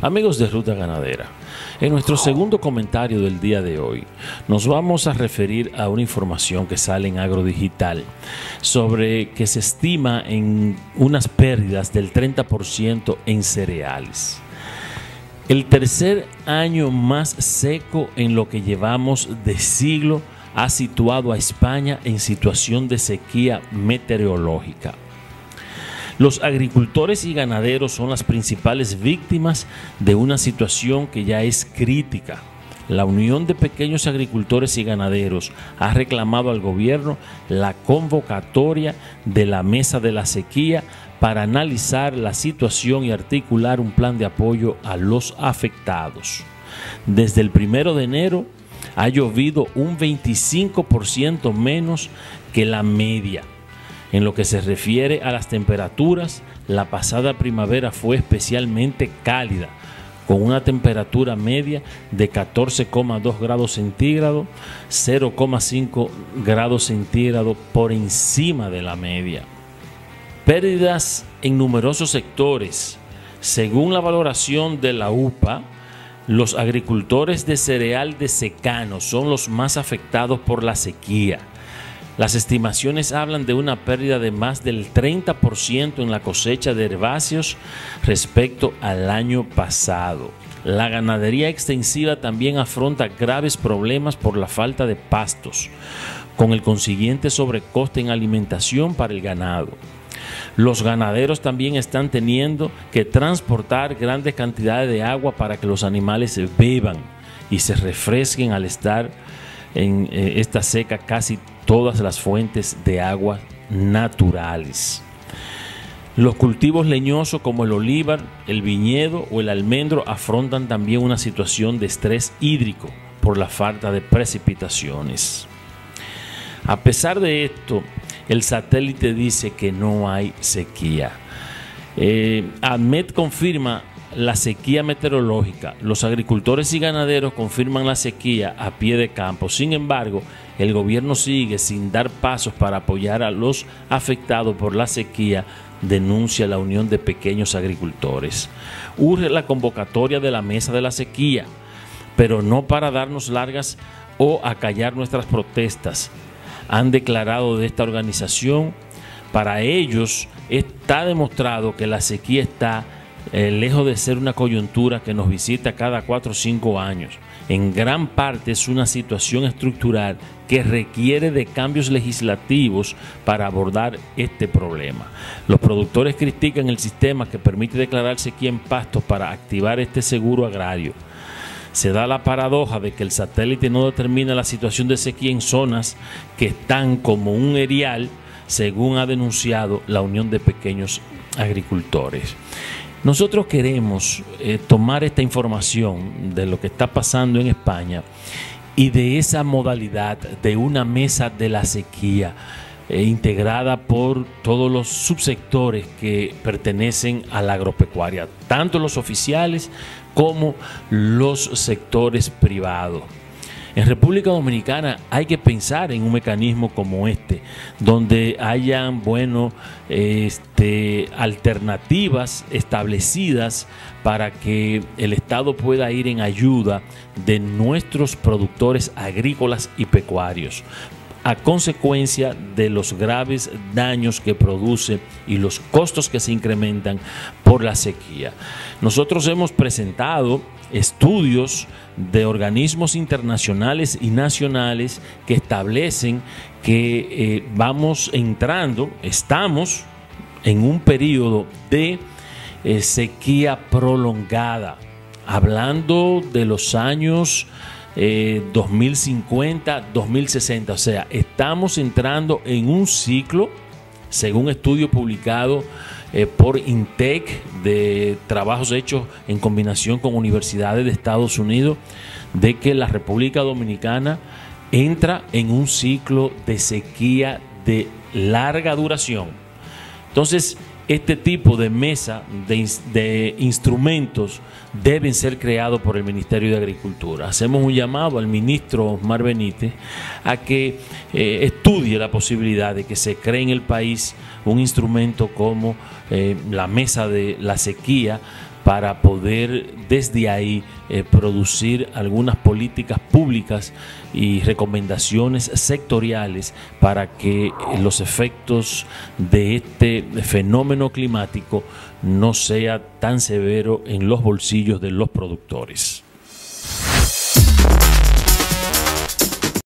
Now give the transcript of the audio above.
Amigos de Ruta Ganadera, en nuestro segundo comentario del día de hoy nos vamos a referir a una información que sale en AgroDigital sobre que se estima en unas pérdidas del 30% en cereales. El tercer año más seco en lo que llevamos de siglo ha situado a España en situación de sequía meteorológica. Los agricultores y ganaderos son las principales víctimas de una situación que ya es crítica. La Unión de Pequeños Agricultores y Ganaderos ha reclamado al gobierno la convocatoria de la Mesa de la Sequía para analizar la situación y articular un plan de apoyo a los afectados. Desde el 1 de enero ha llovido un 25% menos que la media. En lo que se refiere a las temperaturas, la pasada primavera fue especialmente cálida, con una temperatura media de 14,2 grados centígrados, 0,5 grados centígrados por encima de la media. Pérdidas en numerosos sectores. Según la valoración de la UPA, los agricultores de cereal de secano son los más afectados por la sequía. Las estimaciones hablan de una pérdida de más del 30% en la cosecha de herbáceos respecto al año pasado. La ganadería extensiva también afronta graves problemas por la falta de pastos, con el consiguiente sobrecoste en alimentación para el ganado. Los ganaderos también están teniendo que transportar grandes cantidades de agua para que los animales beban y se refresquen al estar en esta seca casi todas las fuentes de agua naturales. Los cultivos leñosos como el olivar, el viñedo o el almendro afrontan también una situación de estrés hídrico por la falta de precipitaciones. A pesar de esto, el satélite dice que no hay sequía. ADMET confirma la sequía meteorológica. Los agricultores y ganaderos confirman la sequía a pie de campo. Sin embargo, el gobierno sigue sin dar pasos para apoyar a los afectados por la sequía, denuncia la Unión de Pequeños Agricultores. Urge la convocatoria de la Mesa de la Sequía, pero no para darnos largas o acallar nuestras protestas, han declarado de esta organización. Para ellos está demostrado que la sequía está lejos de ser una coyuntura que nos visita cada 4 o 5 años. En gran parte es una situación estructural que requiere de cambios legislativos para abordar este problema. Los productores critican el sistema que permite declarar sequía en pastos para activar este seguro agrario. Se da la paradoja de que el satélite no determina la situación de sequía en zonas que están como un erial, según ha denunciado la Unión de Pequeños Agricultores. Nosotros queremos tomar esta información de lo que está pasando en España y de esa modalidad de una mesa de la sequía integrada por todos los subsectores que pertenecen a la agropecuaria, tanto los oficiales como los sectores privados. En República Dominicana hay que pensar en un mecanismo como este, donde hayan alternativas establecidas para que el Estado pueda ir en ayuda de nuestros productores agrícolas y pecuarios, a consecuencia de los graves daños que produce y los costos que se incrementan por la sequía. Nosotros hemos presentado estudios de organismos internacionales y nacionales que establecen que estamos en un periodo de sequía prolongada, hablando de los años 2050, 2060, o sea, estamos entrando en un ciclo, según estudio publicado por INTEC, de trabajos hechos en combinación con universidades de Estados Unidos, de que la República Dominicana entra en un ciclo de sequía de larga duración. Entonces, este tipo de mesa de instrumentos deben ser creados por el Ministerio de Agricultura. Hacemos un llamado al ministro Osmar Benítez a que estudie la posibilidad de que se cree en el país un instrumento como la mesa de la sequía, para poder desde ahí producir algunas políticas públicas y recomendaciones sectoriales para que los efectos de este fenómeno climático no sea tan severo en los bolsillos de los productores.